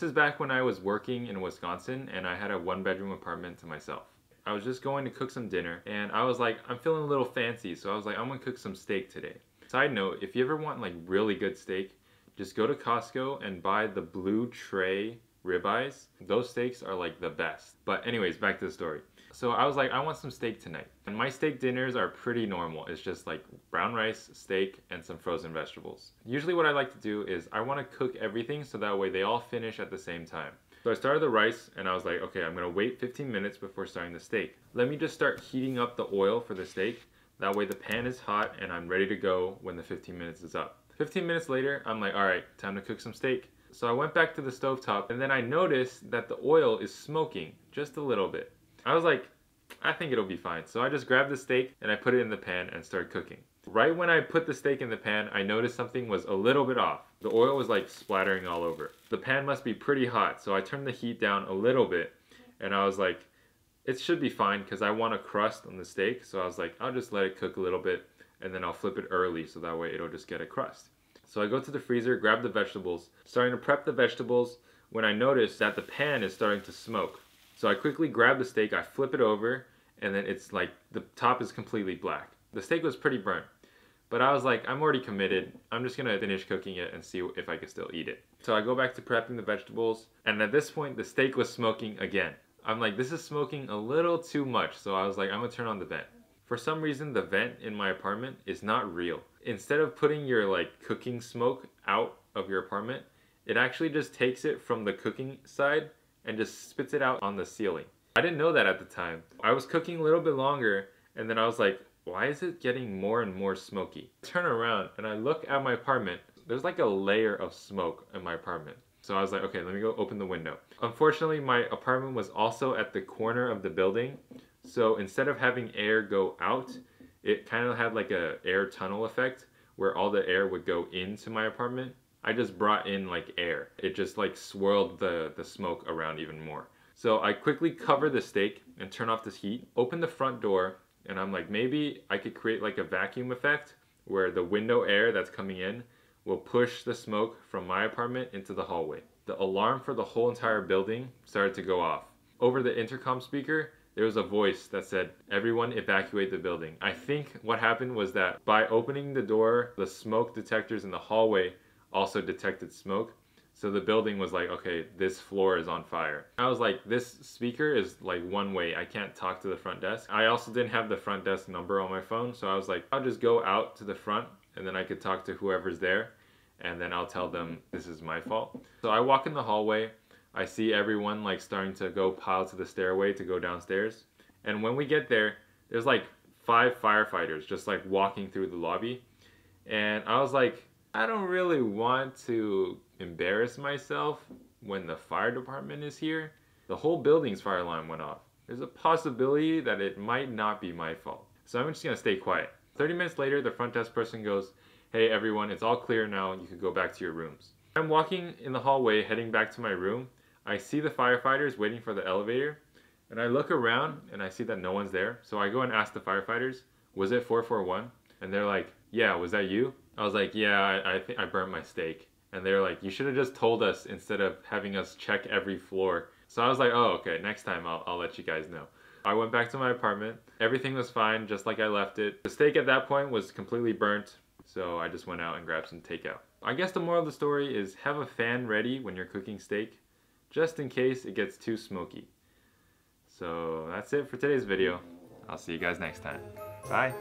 This is back when I was working in Wisconsin and I had a one-bedroom apartment to myself. I was just going to cook some dinner and I was like, I'm feeling a little fancy, so I was like, I'm gonna cook some steak today. Side note, if you ever want like really good steak, just go to Costco and buy the blue tray ribeyes. Those steaks are like the best. But anyways, back to the story. So I was like, I want some steak tonight. And my steak dinners are pretty normal. It's just like brown rice, steak, and some frozen vegetables. Usually what I like to do is I want to cook everything so that way they all finish at the same time. So I started the rice and I was like, okay, I'm gonna wait 15 minutes before starting the steak. Let me just start heating up the oil for the steak. That way the pan is hot and I'm ready to go when the 15 minutes is up. 15 minutes later, I'm like, all right, time to cook some steak. So I went back to the stovetop and then I noticed that the oil is smoking just a little bit. I was like, I think it'll be fine. So I just grabbed the steak and I put it in the pan and started cooking. Right when I put the steak in the pan, I noticed something was a little bit off. The oil was like splattering all over. The pan must be pretty hot, so I turned the heat down a little bit and I was like, it should be fine because I want a crust on the steak. So I was like, I'll just let it cook a little bit and then I'll flip it early so that way it'll just get a crust. So I go to the freezer, grab the vegetables, starting to prep the vegetables when I notice that the pan is starting to smoke. So I quickly grab the steak, I flip it over, and then it's like, the top is completely black. The steak was pretty burnt, but I was like, I'm already committed. I'm just gonna finish cooking it and see if I can still eat it. So I go back to prepping the vegetables, and at this point, the steak was smoking again. I'm like, this is smoking a little too much, so I was like, I'm gonna turn on the vent. For some reason, the vent in my apartment is not real. Instead of putting your like cooking smoke out of your apartment, it actually just takes it from the cooking side and just spits it out on the ceiling. I didn't know that at the time. I was cooking a little bit longer and then I was like, why is it getting more and more smoky? I turn around and I look at my apartment. There's like a layer of smoke in my apartment. So I was like, okay, let me go open the window. Unfortunately, my apartment was also at the corner of the building. So instead of having air go out, it kind of had like an air tunnel effect where all the air would go into my apartment. I just brought in like air. It just like swirled the smoke around even more. So I quickly cover the steak and turn off this heat, open the front door, and I'm like, maybe I could create like a vacuum effect where the window air that's coming in will push the smoke from my apartment into the hallway. The alarm for the whole entire building started to go off. Over the intercom speaker, there was a voice that said, everyone evacuate the building. I think what happened was that by opening the door, the smoke detectors in the hallway also detected smoke, so the building was like, okay, this floor is on fire. I was like, this speaker is like one way, I can't talk to the front desk. I also didn't have the front desk number on my phone, so I was like, I'll just go out to the front and then I could talk to whoever's there and then I'll tell them this is my fault. So I walk in the hallway, I see everyone like starting to go pile to the stairway to go downstairs, and when we get there, there's like 5 firefighters just like walking through the lobby, and I was like, I don't really want to embarrass myself when the fire department is here. The whole building's fire alarm went off. There's a possibility that it might not be my fault. So I'm just gonna stay quiet. 30 minutes later, the front desk person goes, hey everyone, it's all clear now, you can go back to your rooms. I'm walking in the hallway, heading back to my room. I see the firefighters waiting for the elevator, and I look around and I see that no one's there. So I go and ask the firefighters, was it 441? And they're like, yeah, was that you? I was like, yeah, I think I burnt my steak. And they were like, you should have just told us instead of having us check every floor. So I was like, oh, okay, next time I'll let you guys know. I went back to my apartment. Everything was fine, just like I left it. The steak at that point was completely burnt, so I just went out and grabbed some takeout. I guess the moral of the story is have a fan ready when you're cooking steak, just in case it gets too smoky. So that's it for today's video. I'll see you guys next time. Bye.